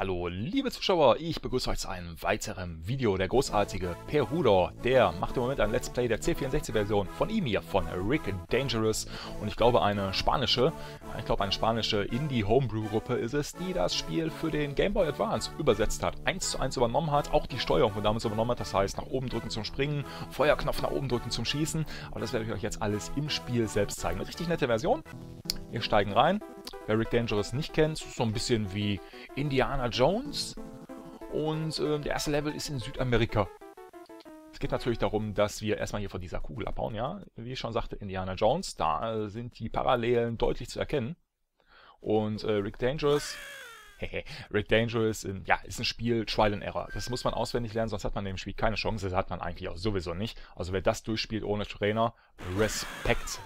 Hallo liebe Zuschauer, ich begrüße euch zu einem weiteren Video. Der großartige Perudor, der macht im Moment ein Let's Play der C64-Version von ihm hier, von Rick Dangerous. Und ich glaube eine spanische Indie-Homebrew-Gruppe ist es, die das Spiel für den Game Boy Advance übersetzt hat, 1:1 übernommen hat, auch die Steuerung von damals übernommen hat, das heißt nach oben drücken zum Springen, Feuerknopf nach oben drücken zum Schießen. Aber das werde ich euch jetzt alles im Spiel selbst zeigen. Eine richtig nette Version. Wir steigen rein. Wer Rick Dangerous nicht kennt, ist so ein bisschen wie Indiana Jones. Und der erste Level ist in Südamerika. Es geht natürlich darum, dass wir erstmal hier von dieser Kugel abhauen, ja. Wie ich schon sagte, Indiana Jones, da sind die Parallelen deutlich zu erkennen. Und Rick Dangerous, ja, ist ein Spiel Trial and Error. Das muss man auswendig lernen, sonst hat man in dem Spiel keine Chance. Das hat man eigentlich auch sowieso nicht. Also wer das durchspielt ohne Trainer, Respekt.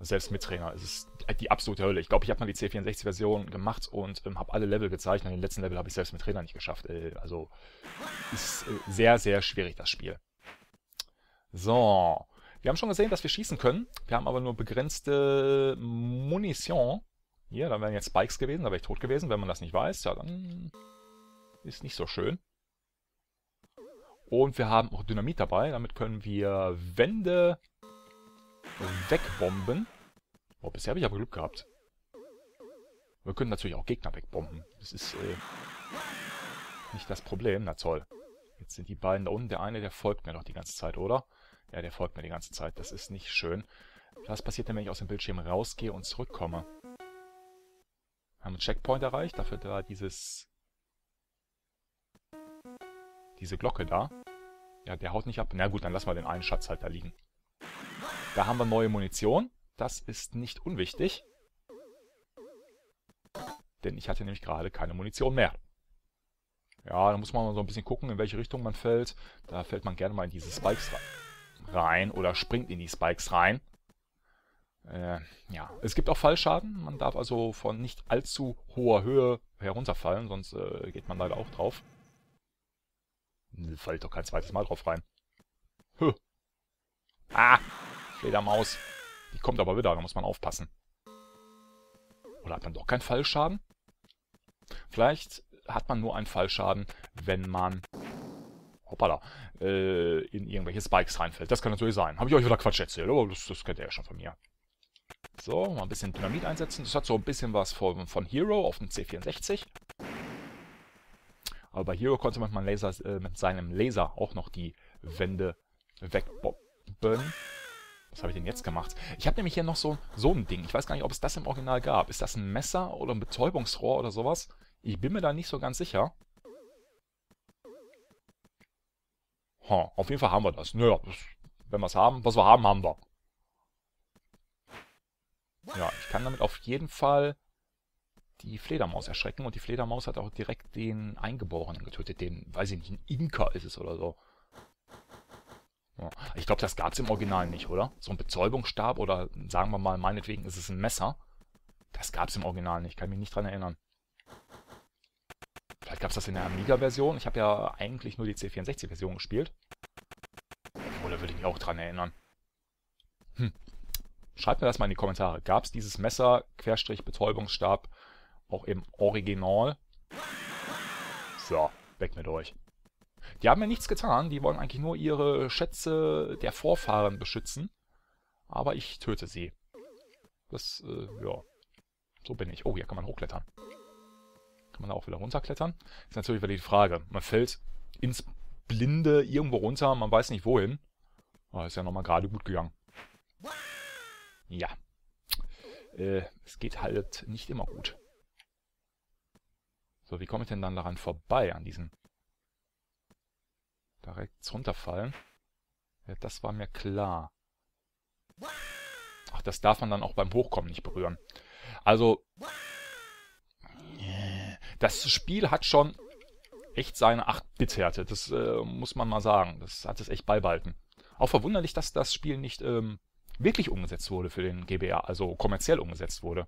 Selbst mit Trainer, es ist die absolute Hölle. Ich glaube, ich habe mal die C64-Version gemacht und habe alle Level gezeichnet. Den letzten Level habe ich selbst mit Trainer nicht geschafft. Also ist sehr, sehr schwierig, das Spiel. So, wir haben schon gesehen, dass wir schießen können. Wir haben aber nur begrenzte Munition. Hier, da wären jetzt Spikes gewesen, da wäre ich tot gewesen. Wenn man das nicht weiß, ja, dann ist nicht so schön. Und wir haben auch Dynamit dabei. Damit können wir Wände wegbomben. Oh, bisher habe ich aber Glück gehabt. Wir können natürlich auch Gegner wegbomben. Das ist nicht das Problem. Na toll. Jetzt sind die beiden da unten. Der eine, der folgt mir doch die ganze Zeit, oder? Ja, der folgt mir die ganze Zeit. Das ist nicht schön. Was passiert denn, wenn ich aus dem Bildschirm rausgehe und zurückkomme? Wir haben einen Checkpoint erreicht. Dafür da diese Glocke da. Ja, der haut nicht ab. Na gut, dann lassen wir den einen Schatz halt da liegen. Da haben wir neue Munition. Das ist nicht unwichtig. Denn ich hatte nämlich gerade keine Munition mehr. Ja, da muss man mal so ein bisschen gucken, in welche Richtung man fällt. Da fällt man gerne mal in diese Spikes rein oder springt in die Spikes rein. Ja, es gibt auch Fallschaden. Man darf also von nicht allzu hoher Höhe herunterfallen, sonst geht man leider auch drauf. Fällt doch kein zweites Mal drauf rein. Huh. Ah! Fledermaus. Die kommt aber wieder, da muss man aufpassen. Oder hat man doch keinen Fallschaden? Vielleicht hat man nur einen Fallschaden, wenn man hoppala, in irgendwelche Spikes reinfällt. Das kann natürlich sein. Habe ich euch wieder Quatsch erzählt, aber das kennt ihr ja schon von mir. So, mal ein bisschen Dynamit einsetzen. Das hat so ein bisschen was von Hero auf dem C64. Aber bei Hero konnte man mit seinem Laser auch noch die Wände wegbomben. Was habe ich denn jetzt gemacht? Ich habe nämlich hier noch so ein Ding. Ich weiß gar nicht, ob es das im Original gab. Ist das ein Messer oder ein Betäubungsrohr oder sowas? Ich bin mir da nicht so ganz sicher. Auf jeden Fall haben wir das. Naja, wenn wir es haben, was wir haben, haben wir. Ja, ich kann damit auf jeden Fall die Fledermaus erschrecken. Und die Fledermaus hat auch direkt den Eingeborenen getötet. Den, weiß ich nicht, ein Inka ist es oder so. Ich glaube, das gab es im Original nicht, oder? So ein Betäubungsstab oder, sagen wir mal, meinetwegen ist es ein Messer. Das gab es im Original nicht, kann mich nicht dran erinnern. Vielleicht gab es das in der Amiga-Version. Ich habe ja eigentlich nur die C64-Version gespielt. Obwohl, da würde ich mich auch dran erinnern. Schreibt mir das mal in die Kommentare. Gab es dieses Messer, Querstrich, Betäubungsstab auch im Original? So, weg mit euch. Die haben ja nichts getan, die wollen eigentlich nur ihre Schätze der Vorfahren beschützen. Aber ich töte sie. Das, ja. So bin ich. Oh, hier kann man hochklettern. Kann man da auch wieder runterklettern? Ist natürlich wieder die Frage. Man fällt ins Blinde irgendwo runter, man weiß nicht wohin. Aber ist ja nochmal gerade gut gegangen. Ja. Es geht halt nicht immer gut. So, wie komme ich denn dann daran vorbei, an diesen direkt runterfallen. Ja, das war mir klar. Ach, das darf man dann auch beim Hochkommen nicht berühren. Also, das Spiel hat schon echt seine 8-Bit-Härte. Das muss man mal sagen. Das hat es echt beibehalten. Auch verwunderlich, dass das Spiel nicht wirklich umgesetzt wurde für den GBA, also kommerziell umgesetzt wurde.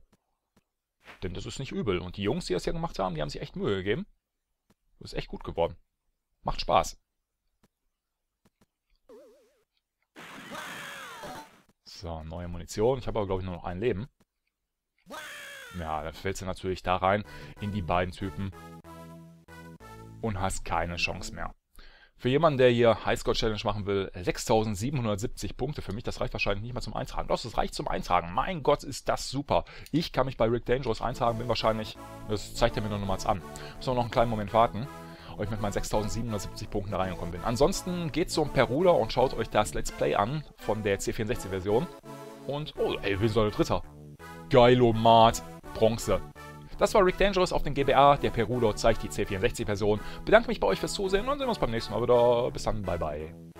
Denn das ist nicht übel. Und die Jungs, die das hier gemacht haben, die haben sich echt Mühe gegeben. Das ist echt gut geworden. Macht Spaß. So, neue Munition. Ich habe aber, glaube ich, nur noch ein Leben. Ja, dann fällt sie natürlich da rein in die beiden Typen. und hast keine Chance mehr. Für jemanden, der hier Highscore-Challenge machen will, 6.770 Punkte. Für mich, das reicht wahrscheinlich nicht mal zum Eintragen. Doch, das reicht zum Eintragen. Mein Gott, ist das super. Ich kann mich bei Rick Dangerous eintragen, bin wahrscheinlich... Das zeigt er mir nur nochmals an. Muss noch einen kleinen Moment warten, ob ich mit meinen 6.770 Punkten da reingekommen bin. Ansonsten geht zum Perudor und schaut euch das Let's Play an von der C64-Version. Und, oh, ey, wir sind so eine Dritter. Geilomat, Bronze. Das war Rick Dangerous auf dem GBA, der Perudor zeigt die C64-Version. Bedanke mich bei euch fürs Zusehen und sehen uns beim nächsten Mal wieder. Bis dann, bye bye.